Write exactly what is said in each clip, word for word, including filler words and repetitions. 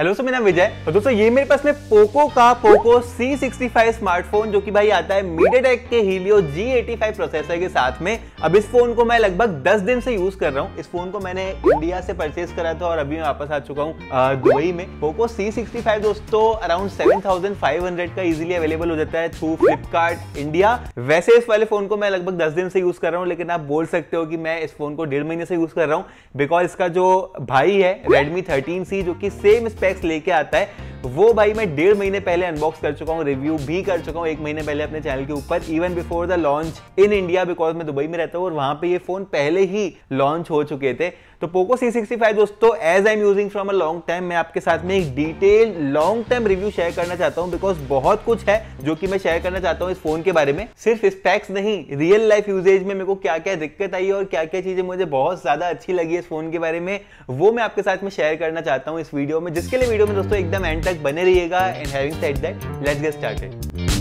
Hello sir, मेरा नाम विजय। और दोस्तों ये मेरे पास में पोको का Poco C sixty five smartphone जो कि भाई आता है मीडियाटेक के Helio G eighty five processor के साथ में। अब इस फोन को मैं लगभग दस दिन से यूज कर रहा हूँ। इस फोन को मैंने इंडिया से परचेज करा था और अभी मैं वापस आ चुका हूँ दुबई में। पोको सी सिक्स्टी फाइव दोस्तों around seven thousand five hundred का इजिली अवेलेबल हो जाता है थ्रू फ्लिपकार्ट इंडिया। वैसे इस वाले फोन को मैं लगभग दस दिन से यूज कर रहा हूँ, लेकिन आप बोल सकते हो कि मैं इस फोन को डेढ़ महीने से यूज कर रहा हूँ, बिकॉज इसका जो भाई है रेडमी थर्टीन सी जो कि सेम लेके आता है, वो भाई मैं डेढ़ महीने पहले अनबॉक्स कर चुका हूँ, रिव्यू भी कर चुका हूँ एक महीने पहले अपने चैनल के ऊपर, even before the launch in India, because मैं दुबई में रहता हूँ और वहां पे ये फोन पहले ही लॉन्च हो चुके थे। तो पोको सी सिक्स्टी फाइव दोस्तों as I am using from a long time, मैं आपके साथ में एक detail long time review share करना चाहता हूँ, बिकॉज बहुत कुछ है जो कि मैं शेयर करना चाहता हूँ इस फोन के बारे में। सिर्फ स्पेक्स नहीं, रियल लाइफ यूजेज में मेरे को क्या क्या दिक्कत आई और क्या क्या चीजें मुझे बहुत ज्यादा अच्छी लगी इस फोन के बारे में, वो मैं आपके साथ में शेयर करना चाहता हूँ इस वीडियो में, जिसके लिए वीडियो में दोस्तों एकदम एंड तक बने रहिएगा। And having said that, let's get started.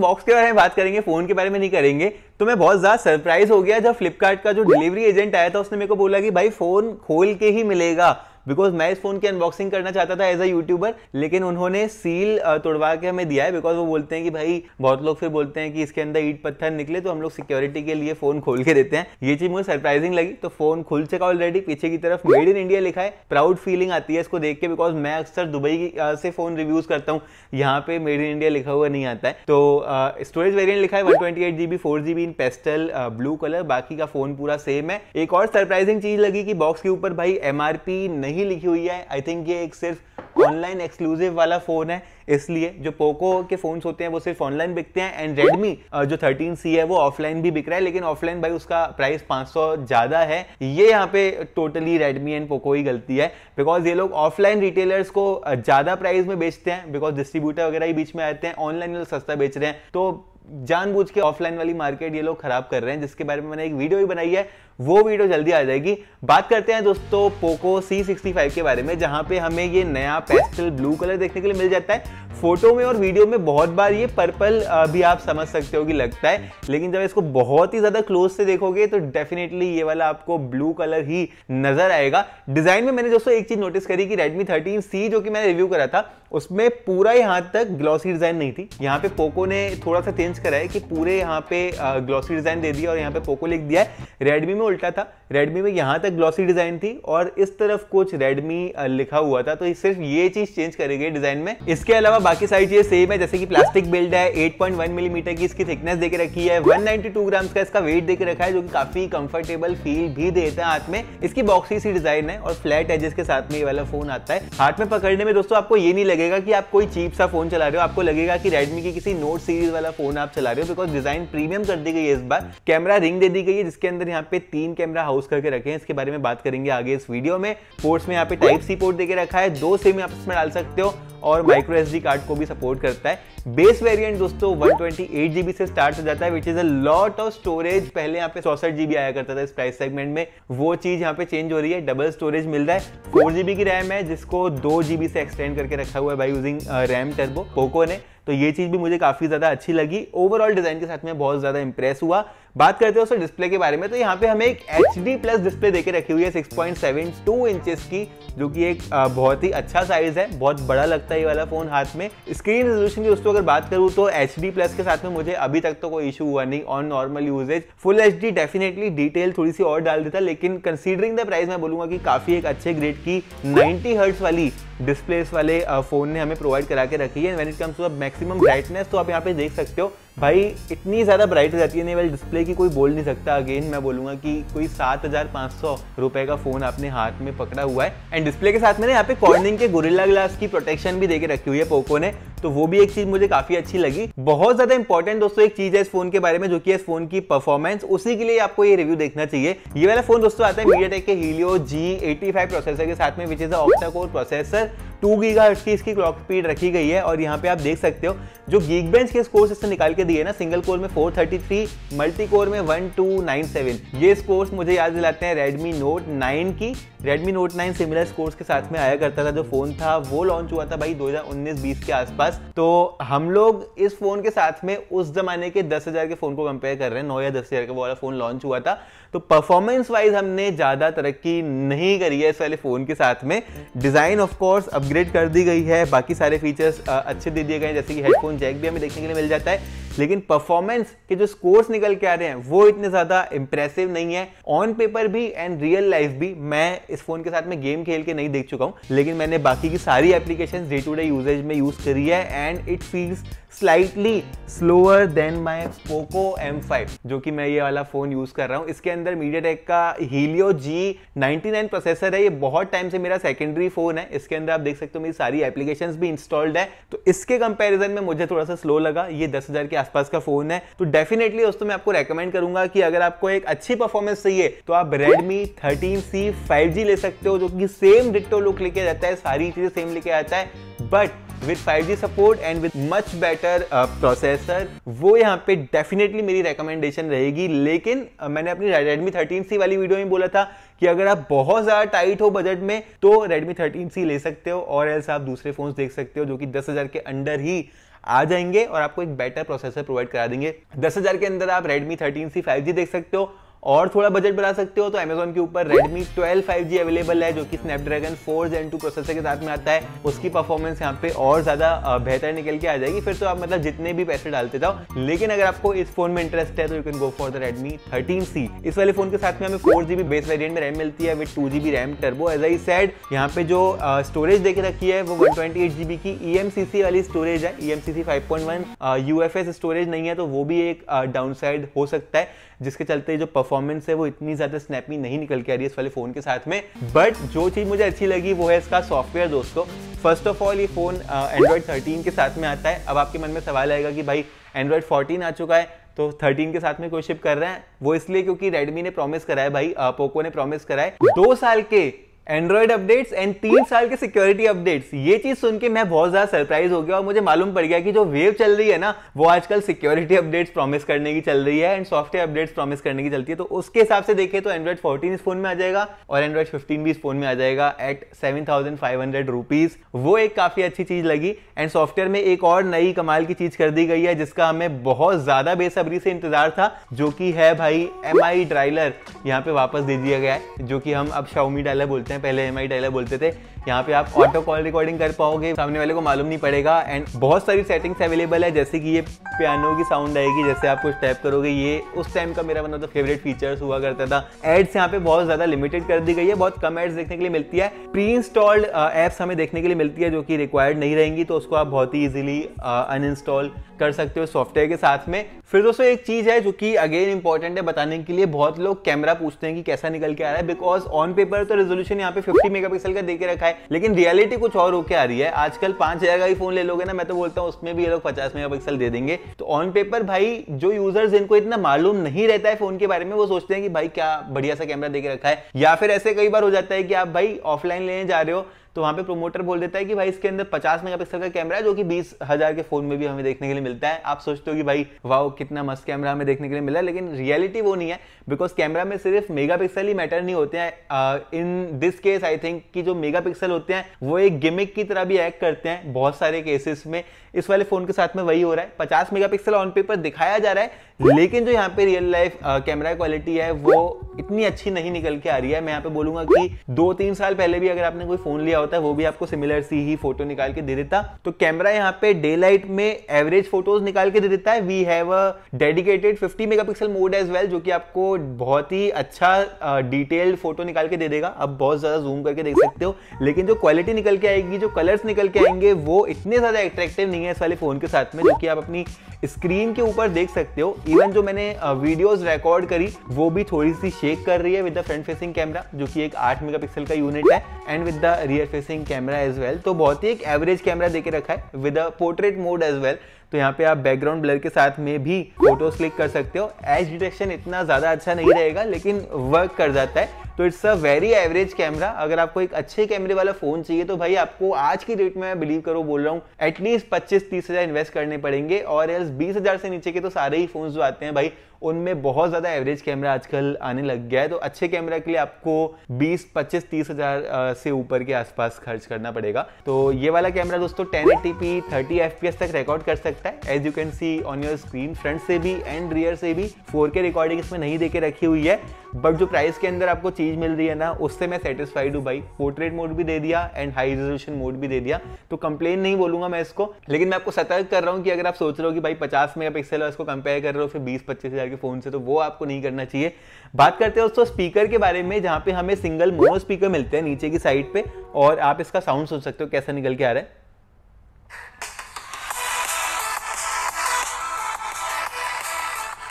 Box के बारे में बात करेंगे, फोन के बारे में नहीं करेंगे। तो मैं बहुत ज्यादा सरप्राइज हो गया जब फ्लिपकार्ट का जो डिलीवरी एजेंट आया था उसने मेरे को बोला कि भाई फोन खोल के ही मिलेगा, बिकॉज मैं इस फोन की अनबॉक्सिंग करना चाहता था एज अ यूट्यूबर, लेकिन उन्होंने सील तोड़वा के हमें दिया है, बिकॉज वो बोलते हैं कि भाई बहुत लोग फिर बोलते हैं कि इसके अंदर ईंट पत्थर निकले तो हम लोग सिक्योरिटी के लिए फोन खोल के देते हैं। ये चीज मुझे सरप्राइजिंग लगी। तो फोन खुल चुका ऑलरेडी, पीछे की तरफ मेड इन इंडिया लिखा है, प्राउड फीलिंग आती है इसको देख के, बिकॉज मैं अक्सर दुबई से फोन रिव्यूज करता हूँ, यहाँ पे मेड इन इंडिया लिखा हुआ नहीं आता है। तो स्टोरेज वेरियंट लिखा है one twenty eight G B, four G B in pastel blue colour, बाकी का फोन पूरा सेम है। एक और सरप्राइजिंग चीज लगी कि बॉक्स के ऊपर भाई एम आर पी नहीं लिखी हुई है। आई थिंक ये एक सिर्फ ऑनलाइन एक्सक्लूसिव वाला फोन है, इसलिए जो पोको के फोन्स होते हैं वो सिर्फ ऑनलाइन बिकते हैं। एंड रेडमी जो थर्टीन सी है वो ऑफलाइन भी बिक रहा है, लेकिन ऑफलाइन भाई उसका प्राइस पाँच सौ ज्यादा है। ये यहाँ पे टोटली रेडमी एंड पोको ही गलती है, बिकॉज ये लोग ऑफलाइन रिटेलर्स को ज्यादा प्राइस में बेचते हैं, बिकॉज डिस्ट्रीब्यूटर वगैरह ही बीच में आते हैं, ऑनलाइन सस्ता बेच रहे हैं। तो जानबूझ के ऑफलाइन वाली मार्केट ये लोग खराब कर रहे हैं, जिसके बारे में मैंने एक वीडियो भी बनाई है, वो वीडियो जल्दी आ जाएगी। बात करते हैं दोस्तों पोको सी सिक्स्टी फाइव के बारे में, जहां पे हमें ये नया पेस्टल ब्लू कलर देखने के लिए मिल जाता है। फोटो में और वीडियो में बहुत बार ये पर्पल भी आप समझ सकते हो कि लगता है, लेकिन जब इसको बहुत ही ज्यादा क्लोज से देखोगे तो डेफिनेटली ये वाला आपको ब्लू कलर ही नजर आएगा। डिजाइन में मैंने दोस्तों एक चीज नोटिस करी कि रेडमी थर्टीन सी जो कि मैंने रिव्यू करा था उसमें पूरा यहाँ तक ग्लॉसी डिजाइन नहीं थी, यहाँ पे पोको ने थोड़ा सा चेंज करा है कि पूरे यहाँ पे ग्लॉसी डिजाइन दे दिया और यहाँ पे पोको लिख दिया है। रेडमी में उल्टा था, रेडमी में यहाँ तक ग्लॉसी डिजाइन थी और इस तरफ कुछ रेडमी लिखा हुआ था, तो सिर्फ ये चीज चेंज करी गई डिजाइन में। इसके अलावा बाकी सारी चीजें सेम है, जैसे कि प्लास्टिक बिल्ड है, आठ पॉइंट वन मिलीमीटर की इसकी थिकनेस देके रखी है, वन नाइंटी टू ग्राम्स का इसका वेट देके रखा है जो कि काफी कंफर्टेबल फील भी देता है हाथ में। इसकी बॉक्सी सी डिजाइन है और फ्लैट एजेस के साथ में ये वाला फोन आता है। हाथ में पकड़ने में दोस्तों आपको ये नहीं लगेगा कि आप कोई चीप सा फोन चला रहे हो, आपको लगेगा कि रेडमी की किसी नोट सीरीज वाला फोन आप चला रहे हो, बिकॉज डिजाइन प्रीमियम कर दी गई है इस बार। कैमरा रिंग दे दी गई है जिसके अंदर यहाँ पे तीन कैमरा हाउस करके रखे हैं, इसके बारे में बात करेंगे आगे इस वीडियो में। पोर्ट्स में यहाँ पे टाइप सी पोर्ट देके रखा है, दो सिम आप इसमें डाल सकते हो और माइक्रो एसडी कार्ड को भी सपोर्ट करता है। बेस वेरिएंट दोस्तों one twenty eight G B से स्टार्ट हो जाता है, which is a lot of storage. पहले यहाँ पे सिक्स्टी एट जी बी आया करता था इस प्राइस सेगमेंट में, वो चीज यहाँ पे चेंज हो रही है, डबल स्टोरेज मिल रहा है। फोर जी बी की रैम है जिसको टू जी बी से एक्सटेंड करके रखा हुआ है by using RAM turbo Poco ने, तो ये चीज भी मुझे काफी ज्यादा अच्छी लगी। ओवरऑल डिजाइन के साथ में बहुत ज्यादा इंप्रेस हुआ। बात करते हैं दोस्तों डिस्प्ले के बारे में, तो यहाँ पे हमें एक एच डी प्लस डिस्प्ले देके रखी हुई है six point seven two inches की, जो कि एक बहुत ही अच्छा साइज है, बहुत बड़ा लगता है ये वाला फोन हाथ में। स्क्रीन रेजोल्यूशन की दोस्तों अगर बात करूँ तो एच डी प्लस के साथ में मुझे अभी तक तो कोई इशू हुआ नहीं on normal usage. Full H D definitely detail थोड़ी सी और डाल देता, लेकिन कंसीडरिंग द प्राइस मैं बोलूंगा कि काफी एक अच्छे ग्रेड की नाइन्टी हर्ट्स वाली डिस्प्ले इस वाले फोन ने हमें प्रोवाइड करा के रखी है। When it comes to maximum brightness, तो आप यहाँ पे देख सकते हो भाई इतनी ज़्यादा ब्राइट हो जाती है नेवल डिस्प्ले की कोई बोल नहीं सकता। अगेन मैं बोलूँगा कि कोई सात हज़ार पाँच सौ रुपये का फ़ोन आपने हाथ में पकड़ा हुआ है। एंड डिस्प्ले के साथ मैंने यहाँ पे कॉर्निंग के गोरिल्ला ग्लास की प्रोटेक्शन भी देके रखी हुई है पोको ने, तो वो भी एक चीज़ मुझे काफ़ी अच्छी लगी। बहुत ज़्यादा इंपॉर्टेंट दोस्तों एक चीज़ है इस फोन के बारे में जो कि इस फोन की परफॉर्मेंस, उसी के लिए आपको ये रिव्यू देखना चाहिए। ये वाला फोन दोस्तों आता है मीडियाटेक के Helio G eighty five processor के साथ में, which is a octa core processor. Two gigahertz की इसकी क्लॉक स्पीड रखी गई है और यहाँ पे आप देख सकते हो जो गीकबेंच के स्कोर्स इससे निकाल के दिए ना, सिंगल कोर में four thirty three, multi core में वन टू नाइन सेवन, ये स्कोर्स मुझे याद दिलाते हैं रेडमी नोट नाइन की। Redmi Note nine similar scores के साथ में आया करता था, जो फोन था वो लॉन्च हुआ था भाई दो हज़ार उन्नीस बीस के आसपास। पास। तो हम लोग इस फोन के साथ में उस जमाने के दस हजार के फोन को कंपेयर कर रहे हैं, नौ या दस हजार का वाला फोन लॉन्च हुआ था। तो परफॉर्मेंस वाइज हमने ज्यादा तरक्की नहीं करी है इस वाले फोन के साथ में। डिजाइन ऑफकोर्स अपग्रेड कर दी गई है, बाकी सारे फीचर्स अच्छे दे दिए गए हैं, जैसे कि हेडफोन जैक भी हमें देखने के लिए मिल जाता है। लेकिन परफॉर्मेंस के जो स्कोर्स निकल के आ रहे हैं वो इतने ज्यादा इंप्रेसिव नहीं है। ऑन पेपर भी एंड रियल लाइफ भी मैं इस फोन के साथ में गेम खेल के नहीं देख चुका हूँ, लेकिन मैंने बाकी की सारी applications day to day usage में यूज करी है and it feels slightly slower than my Poco M five, जो कि मैं ये वाला फोन यूज कर रहा हूँ। इसके अंदर मीडियाटेक का Helio G ninety nine processor है। ये बहुत टाइम से मेरा सेकेंडरी फोन है, इसके अंदर आप देख सकते हो मेरी सारी एप्लीकेशंस भी इंस्टॉल्ड है। तो इसके कंपेरिजन में मुझे थोड़ा सा स्लो लगा। ये दस हजार के आसपास का फोन है, तो डेफिनेटली दोस्तों मैं आपको रेकमेंड करूंगा कि अगर आपको एक अच्छी परफॉर्मेंस चाहिए तो आप Redmi thirteen C five G ले सकते हो, जो कि सेम डिट्टो लुक लेके जाता है, सारी चीजें सेम लेके आता है but with five G support and with much better processor. वो यहाँ पे डेफिनेटली मेरी रिकमेंडेशन रहेगी। लेकिन uh, मैंने अपनी रेडमी थर्टीन सी वाली वीडियो में बोला था कि अगर आप बहुत ज़्यादा टाइट हो बजट में तो रेडमी थर्टीन सी ले सकते हो, और एल्स आप दूसरे फोन्स देख सकते हो जो कि दस हजार के अंडर ही आ जाएंगे और आपको एक बेटर प्रोसेसर प्रोवाइड करा देंगे। दस हजार के अंदर आप Redmi thirteen C five G देख सकते हो, और थोड़ा बजट बढ़ा सकते हो तो Amazon के ऊपर Redmi twelve five G available है, जो कि Snapdragon four Gen two processor के साथ में आता है। उसकी परफॉर्मेंस यहाँ पे और ज़्यादा बेहतर निकल के आ जाएगी, फिर तो आप मतलब जितने भी पैसे डालते जाओ। लेकिन अगर आपको इस फोन में इंटरेस्ट है तो you can go for the Redmi thirteen C. इस वाले फोन के साथ में हमें four G B base variant में रैम मिलती है with two G B RAM turbo. As I said, यहाँ पे जो स्टोरेज देखे रखी है वो one twenty eight G B की ई एम सी सी वाली स्टोरेज है। E M C C five point one U F S storage नहीं है, तो वो भी एक डाउन साइड हो सकता है, जिसके चलते जो परफॉर्मेंस है वो इतनी ज्यादा स्नैपी नहीं निकल के आ रही है इस वाले फोन के साथ में। बट जो चीज मुझे अच्छी लगी वो है इसका सॉफ्टवेयर। दोस्तों फर्स्ट ऑफ ऑल ये फोन एंड्रॉइड थर्टीन के साथ में आता है। अब आपके मन में सवाल आएगा कि भाई एंड्रॉइड फोर्टीन आ चुका है तो थर्टीन के साथ में कोई शिप कर रहे हैं, वो इसलिए क्योंकि रेडमी ने प्रॉमिस करा है भाई, पोको ने प्रॉमिस करा है दो साल के एंड्रॉइड अपडेट्स एंड तीन साल के सिक्योरिटी अपडेट्स। ये चीज सुन के मैं बहुत ज्यादा सरप्राइज हो गया और मुझे मालूम पड़ गया कि जो वेव चल रही है ना वो आजकल सिक्योरिटी अपडेट्स प्रॉमिस करने की चल रही है एंड सॉफ्टवेयर अपडेट्स प्रॉमिस करने की चलती है। तो उसके हिसाब से देखें तो एंड्रॉइड फोर्टीन इस फोन में आ जाएगा और एंड्रॉइड फिफ्टीन भी इस फोन में आ जाएगा at seven thousand five hundred rupees. वो एक काफी अच्छी चीज लगी। एंड सॉफ्टवेयर में एक और नई कमाल की चीज कर दी गई है जिसका हमें बहुत ज्यादा बेसब्री से इंतजार था, जो कि है भाई एम आई डायलर। यहाँ पे वापस दे दिया गया है, जो कि हम अब शाओमी डायलर बोलते हैं, पहले एम आई डायलर बोलते थे। यहाँ पे आप ऑटो कॉल रिकॉर्डिंग कर पाओगे, सामने वाले को मालूम नहीं पड़ेगा। एंड बहुत सारी सेटिंग्स अवेलेबल है, जैसे कि ये पियानो की साउंड आएगी जैसे आप कुछ टैप करोगे। ये उस टाइम का मेरा one of the favourite features हुआ करता था। एड्स यहाँ पे बहुत ज्यादा लिमिटेड कर दी गई है, बहुत कम एड्स देखने के लिए मिलती है। प्री इंस्टॉल्ड एप्स हमें देखने के लिए मिलती है जो कि रिक्वायर्ड नहीं रहेंगी, तो उसको आप बहुत ही इजिली अन इंस्टॉल कर सकते हो सॉफ्टवेयर के साथ में। फिर दोस्तों एक चीज है जो कि अगेन इंपॉर्टेंट है बताने के लिए, बहुत लोग कैमरा पूछते हैं कि कैसा निकल के आ रहा है, बिकॉज ऑन पेपर तो रेजोल्यूशन यहाँ पे फिफ्टी मेगापिक्सल का देके रखा है, लेकिन रियलिटी कुछ और होके आ रही है। आजकल पांच हजार का ही फोन ले लोगे ना, मैं तो बोलता हूँ उसमें भी ये लोग पचास मेगापिक्सल दे देंगे। तो ऑन पेपर भाई जो यूजर्स इनको इतना मालूम नहीं रहता है फोन के बारे में, वो सोचते हैं कि भाई क्या बढ़िया सा कैमरा देके रखा है। या फिर ऐसे कई बार हो जाता है कि आप भाई ऑफलाइन लेने जा रहे हो तो वहाँ पे प्रोमोटर बोल देता है कि भाई इसके अंदर पचास मेगापिक्सल का कैमरा है, जो कि बीस हजार के फोन में भी हमें देखने के लिए मिलता है। आप सोचते हो कि भाई वाओ कितना मस्त कैमरा हमें देखने के लिए मिला, लेकिन रियलिटी वो नहीं है, बिकॉज कैमरा में सिर्फ मेगापिक्सल ही मैटर नहीं होते हैं। In this case I think कि जो मेगापिक्सल होते हैं वो एक गिमिक की तरह भी एक्ट करते हैं बहुत सारे केसेस में। इस वाले फोन के साथ में वही हो रहा है, पचास मेगापिक्सल ऑन पेपर दिखाया जा रहा है, लेकिन जो यहाँ पे रियल लाइफ कैमरा क्वालिटी है वो इतनी अच्छी नहीं निकल के आ रही है। मैं यहाँ पे बोलूंगा कि दो तीन साल पहले भी अगर आपने कोई फोन लिया होता है वो भी आपको सिमिलर सी ही फोटो निकाल के दे देता। तो कैमरा यहाँ पे डे लाइट में एवरेज फोटोज निकाल के दे देता है। We have a dedicated fifty megapixel mode as well, जो कि आपको बहुत ही अच्छा डिटेल्ड फोटो निकाल के दे देगा। आप बहुत ज्यादा जूम करके देख सकते हो, लेकिन जो क्वालिटी निकल के आएगी, जो कलर्स निकल के आएंगे वो इतने ज्यादा अट्रैक्टिव नहीं है इस वाले फोन के साथ में, जो कि आप अपनी स्क्रीन के ऊपर देख सकते हो। इवन जो मैंने वीडियोस रिकॉर्ड करी वो भी थोड़ी सी शेक कर रही है with the front facing camera, जो कि एक आठ मेगापिक्सल का यूनिट है, and with the rear facing camera as well. तो बहुत ही एक एवरेज कैमरा देके रखा है with a portrait mode as well. तो यहाँ पे आप बैकग्राउंड ब्लर के साथ में भी फोटोज क्लिक कर सकते हो। एज डिटेक्शन इतना ज्यादा अच्छा नहीं रहेगा, लेकिन वर्क कर जाता है। तो it's a very average camera. अगर आपको एक अच्छे कैमरे वाला फोन चाहिए तो भाई आपको आज की डेट में, मैं बिलीव करो बोल रहा हूँ, एटलीस्ट पच्चीस तीस हजार इन्वेस्ट करने पड़ेंगे, और एल्स बीस हजार से नीचे के तो सारे ही फोन जो आते हैं भाई उनमें बहुत ज़्यादा एवरेज कैमरा आजकल आने लग गया है। तो अच्छे कैमरा के लिए आपको बीस, पच्चीस, तीस हज़ार से ऊपर के आसपास खर्च करना पड़ेगा। तो ये वाला कैमरा दोस्तों ten eighty P thirty F P S तक रिकॉर्ड कर सकता है। As you can see on your screen, front से भी एंड रियर से भी फोर के रिकॉर्डिंग इसमें नहीं देके रखी हुई है, बट जो प्राइस के अंदर आपको चीज़ मिल रही है ना, उससे मैं सेटिस्फाइड हूँ भाई। पोर्ट्रेट मोड भी दे दिया एंड हाई रेजोल्यूशन मोड भी दे दिया, तो कंप्लेन नहीं बोलूंगा मैं इसको। लेकिन मैं आपको सतर्क कर रहा हूँ कि अगर आप सोच रहे हो कि भाई पचास मेगापिक्सल और इसको कंपेयर कर रहे हो फिर बीस पच्चीस हज़ार के फोन से, तो वो आपको नहीं करना चाहिए। बात करते हैं दोस्तों स्पीकर के बारे में, जहाँ पे हमें सिंगल मोनो स्पीकर मिलते हैं नीचे की साइड पे, और आप इसका साउंड सुन सकते हो कैसा निकल के आ रहा है।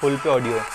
फुल पे ऑडियो है।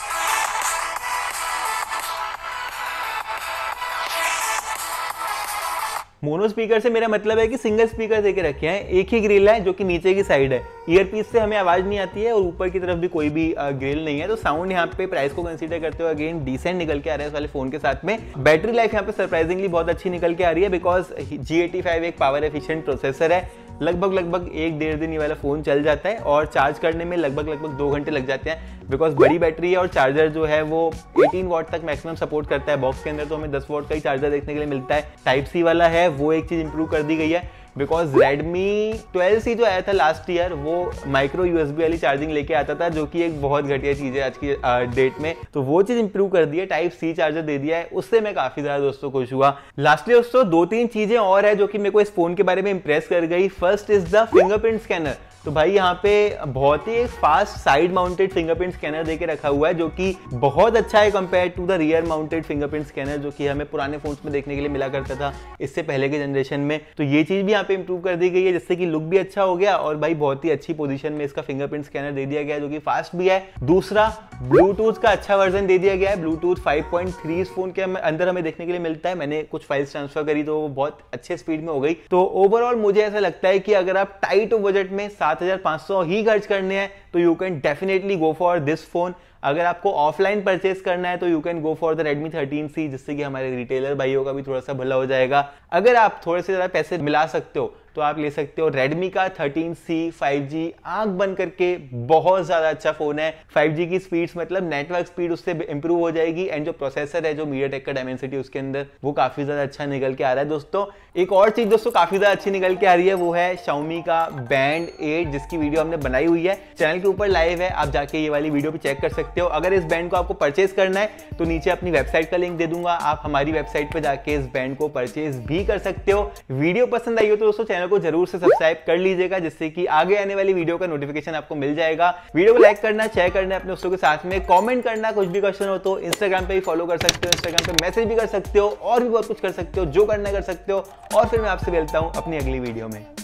मोनो स्पीकर से मेरा मतलब है कि सिंगल स्पीकर देके रखे हैं, एक ही ग्रिल है जो कि नीचे की साइड है, ईयरपीस से हमें आवाज़ नहीं आती है और ऊपर की तरफ भी कोई भी ग्रिल नहीं है। तो साउंड यहाँ पे प्राइस को कंसीडर करते हुए अगेन डिसेंट निकल के आ रहा है इस वाले फोन के साथ में। बैटरी लाइफ यहाँ पे सरप्राइजिंगली बहुत अच्छी निकल के आ रही है, बिकॉज जी एटी फाइव एक पावर एफिशिएंट प्रोसेसर है। लगभग लगभग एक डेढ़ दिन ये वाला फ़ोन चल जाता है, और चार्ज करने में लगभग लगभग दो घंटे लग जाते हैं, बिकॉज बड़ी बैटरी है और चार्जर जो है वो अठारह वाट तक मैक्सिमम सपोर्ट करता है। बॉक्स के अंदर तो हमें दस वाट का ही चार्जर देखने के लिए मिलता है। टाइप सी वाला है वो एक चीज़ इंप्रूव कर दी गई है, बिकॉज रेडमी ट्वेल्व सी जो आया था लास्ट ईयर वो माइक्रो यूएसबी वाली चार्जिंग लेके आता था, जो कि एक बहुत घटिया चीज़ है आज की डेट में। तो वो चीज़ इंप्रूव कर दी है, टाइप सी चार्जर दे दिया है, उससे मैं काफ़ी ज़्यादा दोस्तों खुश हुआ। लास्टली दोस्तों दो तीन चीज़ें और है जो कि मेरे को इस फोन के बारे में इंप्रेस कर गई। First is the fingerprint scanner. तो भाई यहाँ पे बहुत ही एक fast side mounted fingerprint scanner देके रखा हुआ है, जो कि बहुत अच्छा है compare to the rear mounted fingerprint scanner जो कि हमें पुराने फोन्स में देखने के लिए मिला करता था इससे पहले के जनरेशन में। तो ये चीज़ भी यहाँ पे इंप्रूव कर दी गई है, जिससे कि लुक भी अच्छा हो गया और भाई बहुत ही अच्छी पोजीशन में इसका फिंगरप्रिंट स्कैनर दे दिया गया है, जो कि फास्ट भी है। दूसरा, ब्लूटूथ का अच्छा वर्जन दे दिया गया है। ब्लूटूथ फाइव पॉइंट थ्री इस फोन के अंदर हमें देखने के लिए मिलता है। मैंने कुछ फाइल्स ट्रांसफर करी तो वो बहुत अच्छे स्पीड में हो गई। तो ओवरऑल मुझे ऐसा लगता है कि अगर आप टाइट बजट में सात हज़ार पाँच सौ ही खर्च करने हैं तो you can definitely go for this phone. अगर आपको ऑफलाइन परचेस करना है तो you can go for the Redmi thirteen C, जिससे कि हमारे रिटेलर भाइयों का भी थोड़ा सा भला हो जाएगा। अगर आप थोड़े से ज़्यादा पैसे मिला सकते हो तो आप ले सकते हो रेडमी का थर्टीन सी फाइव जी। आंख बंद करके बहुत ज़्यादा अच्छा फ़ोन है। फाइव जी की स्पीड्स मतलब नेटवर्क स्पीड उससे इंप्रूव हो जाएगी, एंड जो प्रोसेसर है जो मीडियाटेक का डायमेंसिटी उसके अंदर वो काफ़ी ज़्यादा अच्छा निकल के आ रहा है दोस्तों। एक और चीज़ दोस्तों काफ़ी ज़्यादा अच्छी निकल के आ रही है, वो है शाओमी का बैंड एट, जिसकी वीडियो हमने बनाई हुई है, चैनल के ऊपर लाइव है, आप जाके ये वाली वीडियो भी चेक कर सकते हो। अगर इस बैंड को आपको परचेज करना है तो नीचे अपनी वेबसाइट का लिंक दे दूंगा, आप हमारी वेबसाइट पर जाके इस बैंड को परचेज भी कर सकते हो। वीडियो पसंद आई हो तो दोस्तों को जरूर से सब्सक्राइब कर लीजिएगा, जिससे कि आगे आने वाली वीडियो का नोटिफिकेशन आपको मिल जाएगा। वीडियो को लाइक करना, शेयर करना अपने दोस्तों के साथ में, कमेंट करना, कुछ भी क्वेश्चन हो तो इंस्टाग्राम पे भी फॉलो कर सकते हो, इंस्टाग्राम पे मैसेज भी कर सकते हो, और भी बहुत कुछ कर सकते हो, जो करना कर सकते हो। और फिर मैं आपसे मिलता हूं अपनी अगली वीडियो में।